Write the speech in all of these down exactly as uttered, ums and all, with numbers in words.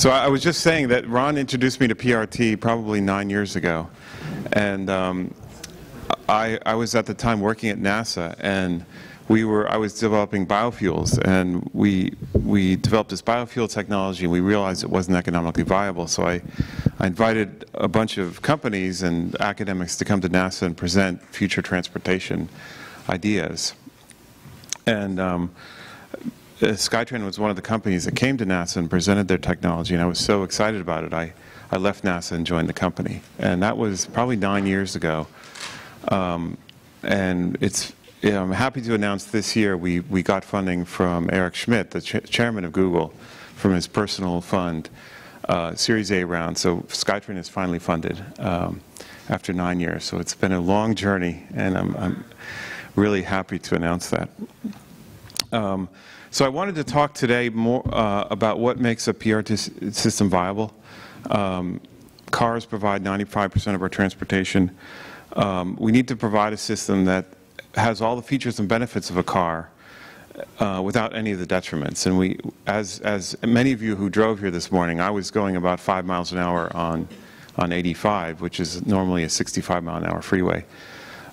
So I was just saying that Ron introduced me to P R T probably nine years ago, and um, I, I was at the time working at NASA, and we were I was developing biofuels, and we we developed this biofuel technology, and we realized it wasn't economically viable. So I, I invited a bunch of companies and academics to come to NASA and present future transportation ideas, and. Um, SkyTran was one of the companies that came to NASA and presented their technology, and I was so excited about it, I, I left NASA and joined the company. And that was probably nine years ago. Um, and it's, you know, I'm happy to announce this year we, we got funding from Eric Schmidt, the ch chairman of Google, from his personal fund, uh, Series A round. So SkyTran is finally funded um, after nine years. So it's been a long journey, and I'm, I'm really happy to announce that. Um, So I wanted to talk today more uh, about what makes a P R T system viable. Um, cars provide ninety-five percent of our transportation. Um, we need to provide a system that has all the features and benefits of a car uh, without any of the detriments. And we, as, as many of you who drove here this morning, I was going about five miles an hour on, on eighty-five, which is normally a sixty-five mile an hour freeway.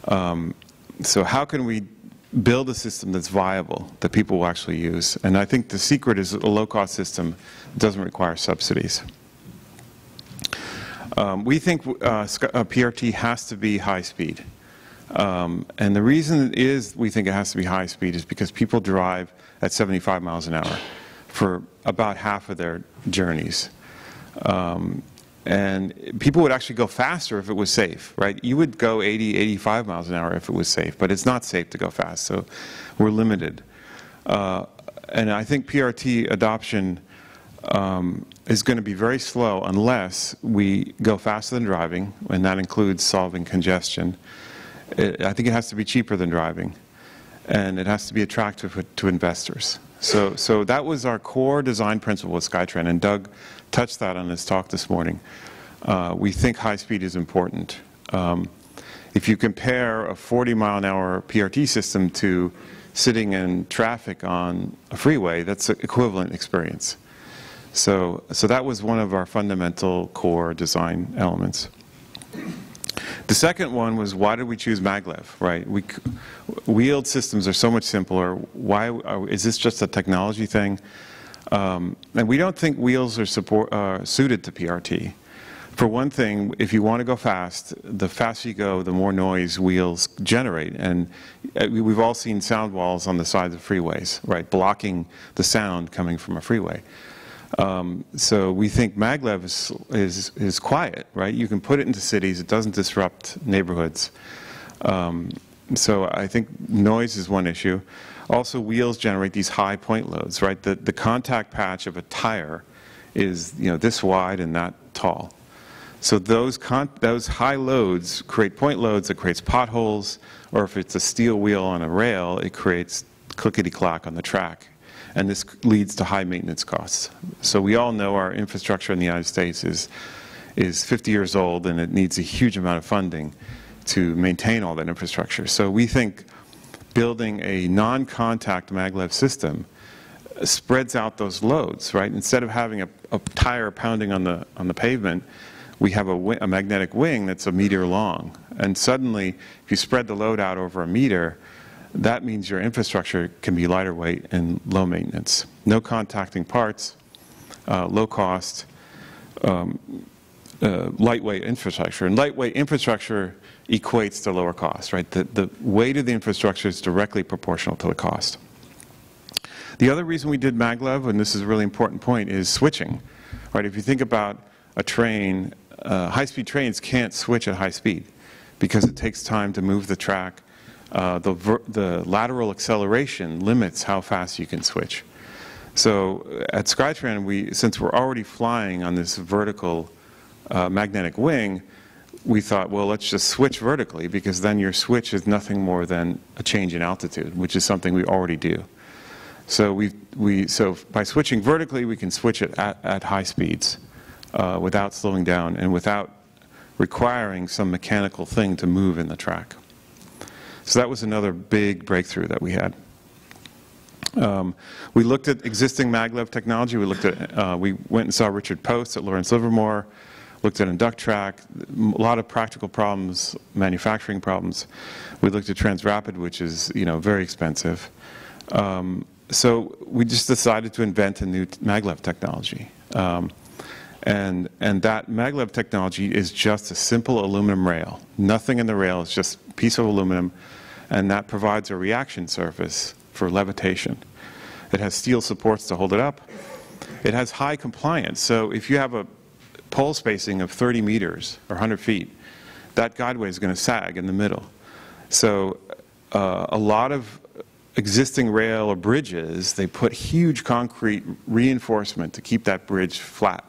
Um, so how can we build a system that's viable, that people will actually use? And I think the secret is a low-cost system that doesn't require subsidies. Um, we think uh, P R T has to be high-speed. Um, and the reason it is we think it has to be high-speed is because people drive at seventy-five miles an hour for about half of their journeys. Um, And people would actually go faster if it was safe, right? You would go eighty, eighty-five miles an hour if it was safe, but it's not safe to go fast, so we're limited. Uh, and I think P R T adoption um, is going to be very slow unless we go faster than driving, and that includes solving congestion. It, I think it has to be cheaper than driving, and it has to be attractive to investors. So, so that was our core design principle with SkyTran, and Doug touched that on his talk this morning. Uh, we think high speed is important. Um, if you compare a forty mile an hour P R T system to sitting in traffic on a freeway, that's an equivalent experience. So, so that was one of our fundamental core design elements. The second one was, why did we choose maglev, right? We, wheeled systems are so much simpler. Why are, is this just a technology thing? Um, and we don't think wheels are support, uh, suited to P R T. For one thing, if you want to go fast, the faster you go, the more noise wheels generate. And we've all seen sound walls on the sides of freeways, right, blocking the sound coming from a freeway. Um, so we think maglev is, is, is quiet, right? You can put it into cities. It doesn't disrupt neighborhoods. Um, so I think noise is one issue. Also, wheels generate these high point loads, right? The, the contact patch of a tire is, you know, this wide and that tall. So those, con those high loads create point loads. It creates potholes, or if it's a steel wheel on a rail, it creates clickety-clack on the track. And this leads to high maintenance costs. So we all know our infrastructure in the United States is, is fifty years old, and it needs a huge amount of funding to maintain all that infrastructure. So we think building a non-contact maglev system spreads out those loads, right? Instead of having a, a tire pounding on the, on the pavement, we have a, wi a magnetic wing that's a meter long. And suddenly, if you spread the load out over a meter, that means your infrastructure can be lighter weight and low maintenance. No contacting parts, uh, low cost, um, uh, lightweight infrastructure. And lightweight infrastructure equates to lower cost, right? The, the weight of the infrastructure is directly proportional to the cost. The other reason we did maglev, and this is a really important point, is switching, right? If you think about a train, uh, high-speed trains can't switch at high speed because it takes time to move the track. Uh, the, ver the lateral acceleration limits how fast you can switch. So at SkyTran, we, since we're already flying on this vertical uh, magnetic wing, we thought, well, let's just switch vertically, because then your switch is nothing more than a change in altitude, which is something we already do. So, we've, we, so by switching vertically, we can switch it at, at high speeds uh, without slowing down and without requiring some mechanical thing to move in the track. So that was another big breakthrough that we had. Um, we looked at existing maglev technology. We looked at, uh, we went and saw Richard Post at Lawrence Livermore, looked at InductTrack, a lot of practical problems, manufacturing problems. We looked at Transrapid, which is, you know, very expensive. Um, so we just decided to invent a new maglev technology. Um, and, and that maglev technology is just a simple aluminum rail. Nothing in the rail, it's just a piece of aluminum, and that provides a reaction surface for levitation. It has steel supports to hold it up. It has high compliance, so if you have a pole spacing of thirty meters or one hundred feet, that guideway is going to sag in the middle. So uh, a lot of existing rail or bridges, they put huge concrete reinforcement to keep that bridge flat.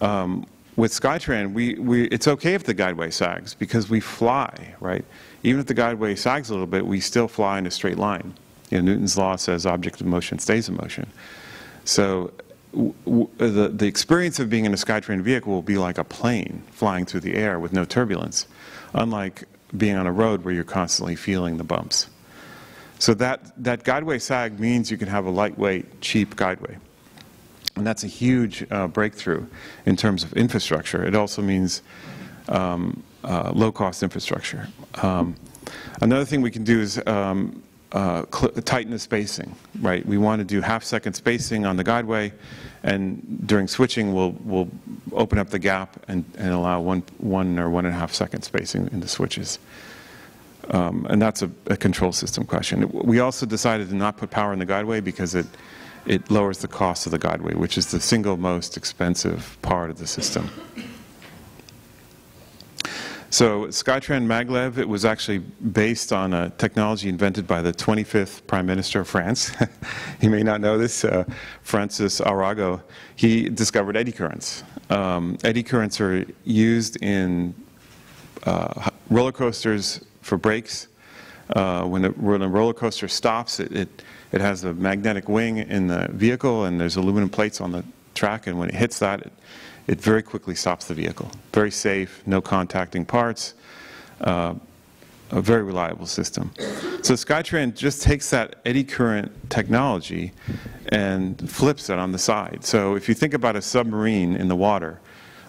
Um, with SkyTran, we, we, it's okay if the guideway sags because we fly, right? Even if the guideway sags a little bit, we still fly in a straight line. You know, Newton's law says object of motion stays in motion. So w w the, the experience of being in a SkyTran vehicle will be like a plane flying through the air with no turbulence, unlike being on a road where you're constantly feeling the bumps. So that, that guideway sag means you can have a lightweight, cheap guideway. And that's a huge uh, breakthrough in terms of infrastructure. It also means um, uh, low-cost infrastructure. Um, another thing we can do is um, uh, tighten the spacing, right? We want to do half-second spacing on the guideway, and during switching, we'll, we'll open up the gap and, and allow one, one or one and a half second spacing in the switches. Um, and that's a, a control system question. We also decided to not put power in the guideway because it, it lowers the cost of the guideway, which is the single most expensive part of the system. So SkyTran maglev, it was actually based on a technology invented by the twenty-fifth Prime Minister of France. You may not know this, uh, Francis Arago. He discovered eddy currents. Um, eddy currents are used in uh, roller coasters for brakes. Uh, when, the, when a roller coaster stops, it, it, it has a magnetic wing in the vehicle, and there's aluminum plates on the track, and when it hits that, it, it very quickly stops the vehicle. Very safe, no contacting parts, uh, a very reliable system. So SkyTran just takes that eddy current technology and flips it on the side. So if you think about a submarine in the water,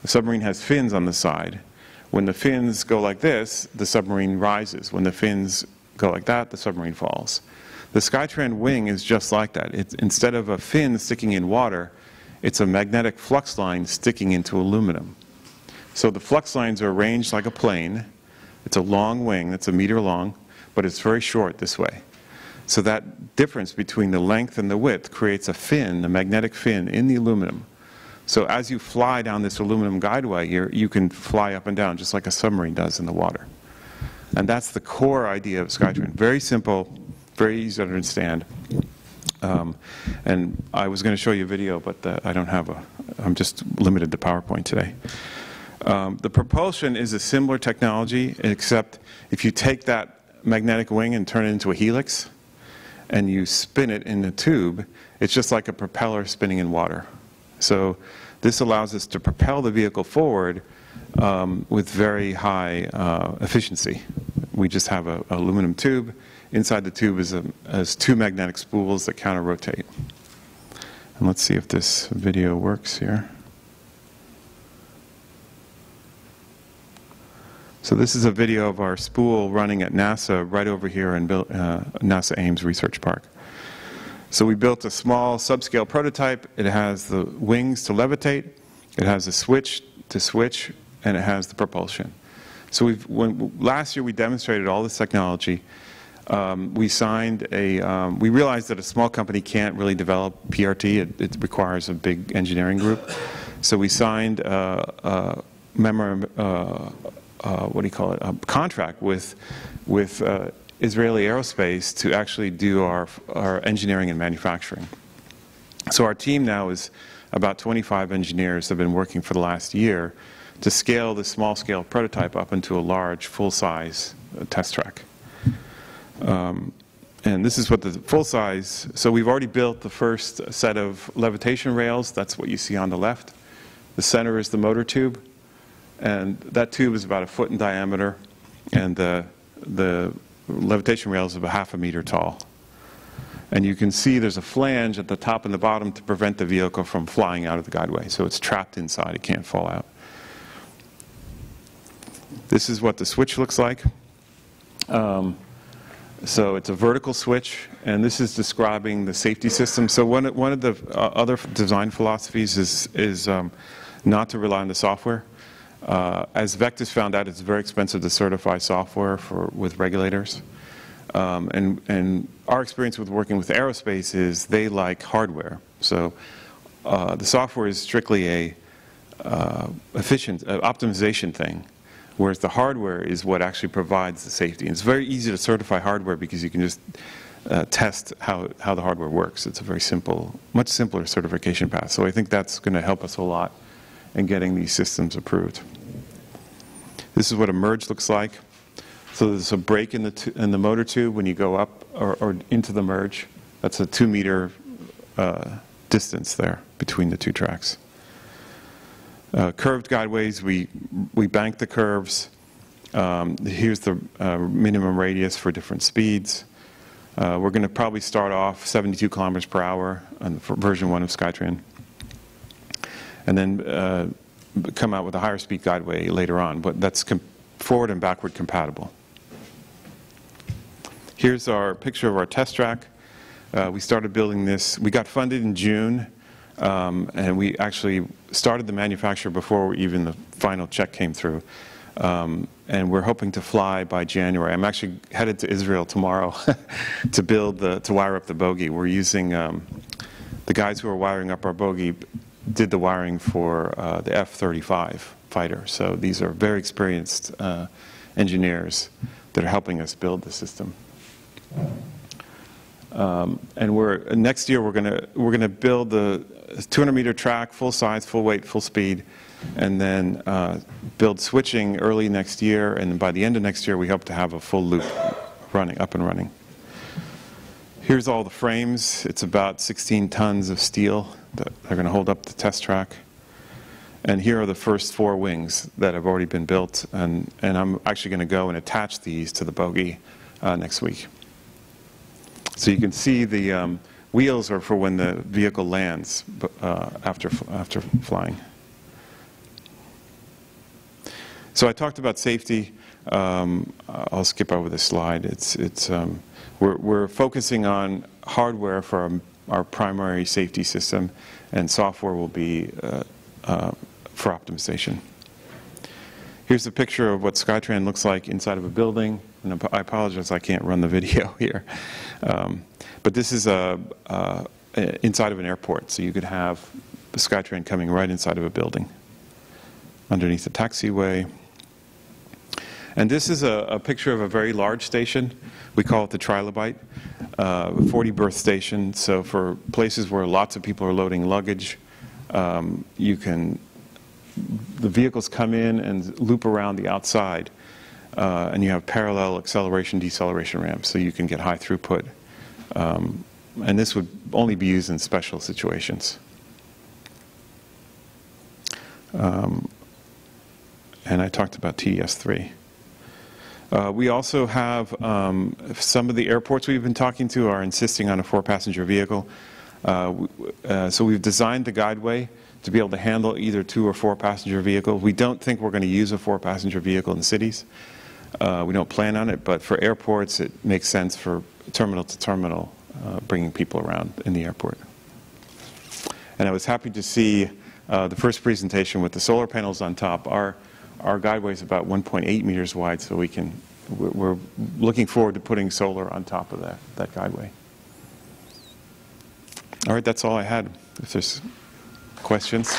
a submarine has fins on the side. When the fins go like this, the submarine rises. When the fins go like that, the submarine falls. The SkyTran wing is just like that. It's, instead of a fin sticking in water, it's a magnetic flux line sticking into aluminum. So the flux lines are arranged like a plane. It's a long wing that's a meter long, but it's very short this way. So that difference between the length and the width creates a fin, a magnetic fin, in the aluminum. So as you fly down this aluminum guideway here, you can fly up and down just like a submarine does in the water. And that's the core idea of SkyTran. Very simple, very easy to understand. Um, and I was going to show you a video, but uh, I don't have a, I'm just limited to PowerPoint today. Um, the propulsion is a similar technology, except if you take that magnetic wing and turn it into a helix, and you spin it in a tube, it's just like a propeller spinning in water. So this allows us to propel the vehicle forward um, with very high uh, efficiency. We just have an aluminum tube. Inside the tube is, a, is two magnetic spools that counter-rotate. And let's see if this video works here. So this is a video of our spool running at NASA right over here in uh, NASA Ames Research Park. So we built a small subscale prototype. It has the wings to levitate, it has a switch to switch, and it has the propulsion. So we've, when, last year we demonstrated all this technology. Um, we signed a, um, we realized that a small company can't really develop P R T, it, it requires a big engineering group. So we signed a, a memorandum, uh, uh, what do you call it, a contract with, with uh, Israeli Aerospace to actually do our, our engineering and manufacturing. So our team now is about twenty-five engineers have been working for the last year to scale this small-scale prototype up into a large, full-size test track. Um, and this is what the full-size, so we've already built the first set of levitation rails. That's what you see on the left. The center is the motor tube, and that tube is about a foot in diameter, and the, the levitation rail is about half a meter tall. And you can see there's a flange at the top and the bottom to prevent the vehicle from flying out of the guideway. So it's trapped inside, it can't fall out. This is what the switch looks like. Um, so it's a vertical switch, and this is describing the safety system. So one, one of the uh, other design philosophies is, is um, not to rely on the software. Uh, as Vectis found out, it's very expensive to certify software for, with regulators. Um, and, and our experience with working with aerospace is they like hardware. So uh, the software is strictly a uh, efficient uh, optimization thing, whereas the hardware is what actually provides the safety. And it's very easy to certify hardware because you can just uh, test how, how the hardware works. It's a very simple, much simpler certification path. So I think that's going to help us a lot in getting these systems approved. This is what a merge looks like. So there's a break in the, t in the motor tube when you go up or, or into the merge. That's a two meter uh, distance there between the two tracks. Uh, curved guideways, we, we bank the curves. Um, here's the uh, minimum radius for different speeds. Uh, we're gonna probably start off seventy-two kilometers per hour on version one of SkyTran. And then uh, come out with a higher speed guideway later on, but that's forward and backward compatible. Here's our picture of our test track. Uh, we started building this. We got funded in June, um, and we actually started the manufacture before even the final check came through. Um, and we're hoping to fly by January. I'm actually headed to Israel tomorrow to build the to wire up the bogie. We're using um, the guys who are wiring up our bogie did the wiring for uh, the F thirty-five fighter. So these are very experienced uh, engineers that are helping us build the system. Um, and we're next year we're going to we're going to build the two hundred meter track, full size, full weight, full speed, and then uh, build switching early next year. And by the end of next year, we hope to have a full loop running up and running. Here's all the frames. It's about sixteen tons of steel that are going to hold up the test track. And here are the first four wings that have already been built. And, and I'm actually going to go and attach these to the bogie uh, next week. So you can see the um, wheels are for when the vehicle lands uh, after, after flying. So I talked about safety. Um, I'll skip over this slide. It's, it's, um, we're, we're focusing on hardware for our, our primary safety system, and software will be uh, uh, for optimization. Here's a picture of what SkyTran looks like inside of a building. And I apologize, I can't run the video here. Um, but this is a, uh, inside of an airport, so you could have the SkyTran coming right inside of a building, underneath the taxiway. And this is a, a picture of a very large station. We call it the Trilobite, uh, forty berth station. So for places where lots of people are loading luggage, um, you can, the vehicles come in and loop around the outside, uh, and you have parallel acceleration, deceleration ramps, so you can get high throughput. Um, and this would only be used in special situations. Um, and I talked about T D S three. Uh, we also have um, some of the airports we've been talking to are insisting on a four passenger vehicle. Uh, uh, so we've designed the guideway to be able to handle either two or four passenger vehicles. We don't think we're going to use a four passenger vehicle in cities. Uh, we don't plan on it, but for airports it makes sense for terminal to terminal, uh, bringing people around in the airport. And I was happy to see uh, the first presentation with the solar panels on top. Our, Our guideway is about one point eight meters wide, so we can, we're looking forward to putting solar on top of that, that guideway. All right, that's all I had. If there's questions.